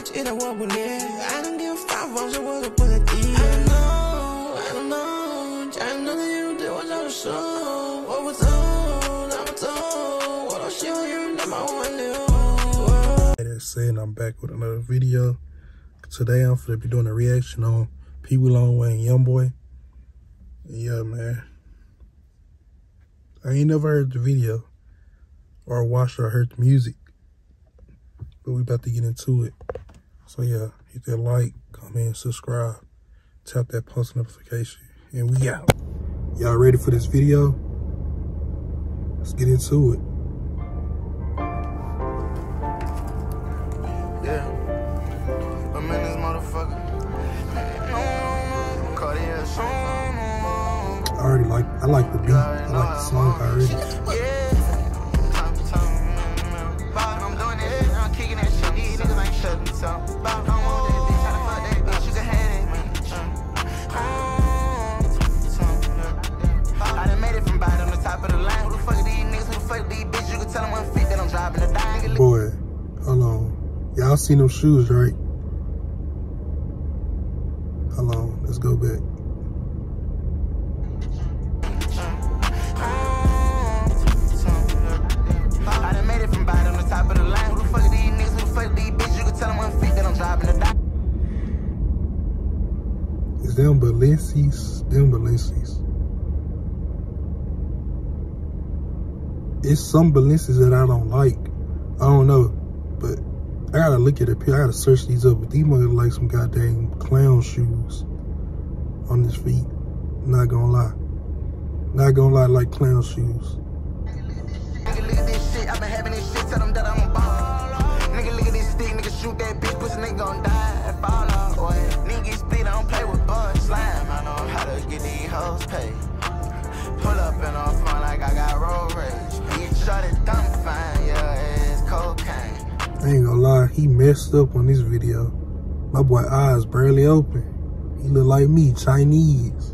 bitch, it a world we live. I don't give a fuck, I'm so worried about it. I don't know, I know that you did what I was shown. What was on, I was on. What I'll show you, not my one new. That is said, I'm back with another video. Today I'm gonna be doing a reaction on Pee Wee Longway and YoungBoy. Yeah, man. I ain't never heard the video or watched or heard the music, but we about to get into it. So yeah, hit that like, comment, subscribe, tap that post notification, and we out. Y'all ready for this video? Let's get into it. Yeah, I'm in this motherfucker. I like the beat. I like the song already. Boy, hold on. Y'all seen them shoes, right? Hold on, let's go back. It's them Balenci's, It's some Balenci's that I don't like. I don't know, but I gotta look at it. I gotta search these up. But these mother like some goddamn clown shoes on his feet. Not gonna lie. Not gonna lie, I like clown shoes. Nigga, look at this shit. I've been having this shit. Tell them that I'm a baller. Nigga, look at this stick. Nigga, shoot that bitch. Pussy nigga gon' die. Baller, boy. Nigga, split. I don't play with bugs. Slime. I know how to get these hoes paid. Pull up and I'm fine like I got road rage. You shot it dumb fine, yeah. I ain't gonna lie, he messed up on this video. My boy eyes barely open. He look like me, Chinese.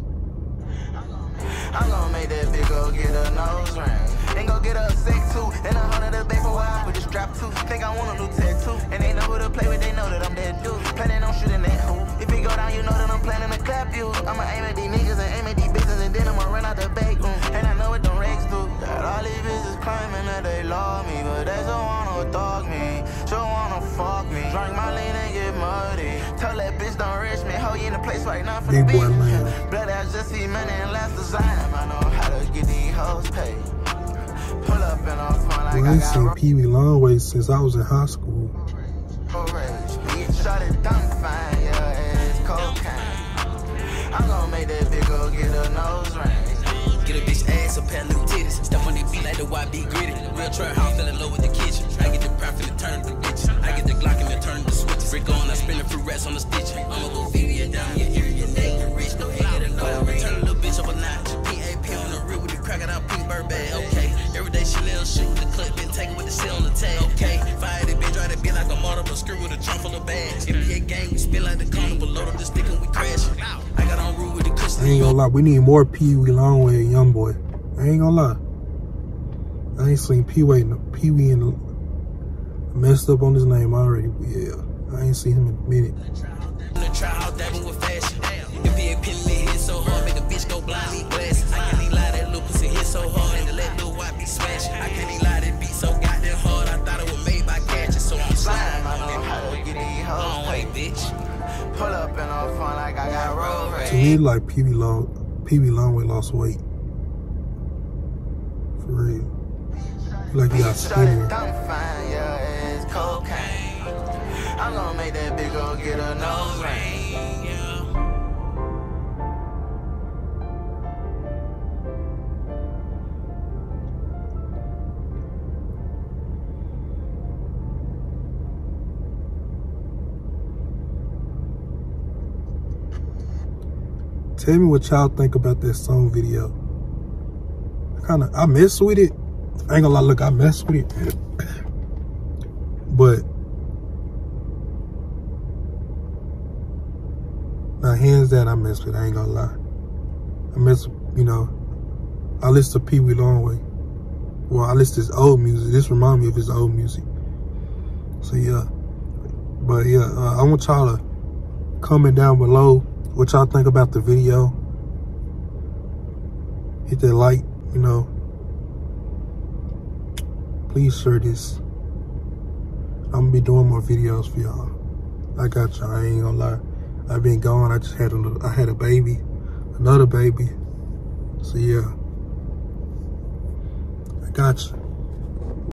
I'm gonna make that bitch go get a nose ring. Then go get a sex too. Then $100 the baby wild with this strap too. Think I want a new tattoo. And they know who to play with, they know that I'm that dude. Planning on shooting that hoe. If he go down, you know that I'm planning to clap you. I'ma aim at these niggas and aim at these bitches, and then I'ma run out the back room. And I know what them racks do. That all these bitches claiming that they love me, but they don't wanna dog me. She wanna fuck me. Drink my lean and get muddy. Tell that bitch don't rich me. Hoe you in a place right now for the beat. Blood out just see money and last design. I know how to get these hoes paid. Pull up and I'm fine like I got. I ain't seen Pee Wee Longway since I was in high school. Shot it dumb fine, yeah, it's cocaine. I'm gonna make that bitch go get a nose ring. Get a bitch ass, a pair of titties. Step on that beat like the YB gritty. Real trap house, fell in love with the kitchen. I get the profit and turn the bitch. I get the Glock and then turn the switches. Rick on, I spin the fruit rats on the stitch. I'ma go feed you down your ear, your neck, your wrist, go ahead and go. Turn a little bitch up a notch. PAP on the rib with the crack out pink bird bag, okay. Every day she little shit with the clip, been taken with the seal on the tag, okay. Fire that bitch, try to be like a multiple screw with a trunk full of bags. NBA gang, we spin like the carnival, load up the stick and we crash. I got on route with the Christian. I ain't gonna lie, we need more Pee Wee Longway and YoungBoy. I ain't gonna lie. I ain't seen Pee Wee in the messed up on his name already, but yeah, I ain't seen him in a minute. To me, like Pee Wee Longway lost weight. For real. Like he got skinnier. I'm gonna make that bitch go get a nose ring. Tell me what y'all think about that song video. I mess with it. I ain't gonna lie, look, I mess with it. But now hands down, I mess with it. I ain't gonna lie. I mess with, you know, I listen to Pee Wee Longway. Well, I listen to his old music. This reminds me of his old music. So yeah. But yeah, I want y'all to comment down below what y'all think about the video. Hit that like, you know. Please share this. I'm gonna be doing more videos for y'all. I got y'all, I ain't gonna lie. I've been gone, I just had a little, I had a baby, another baby. So yeah, I got you.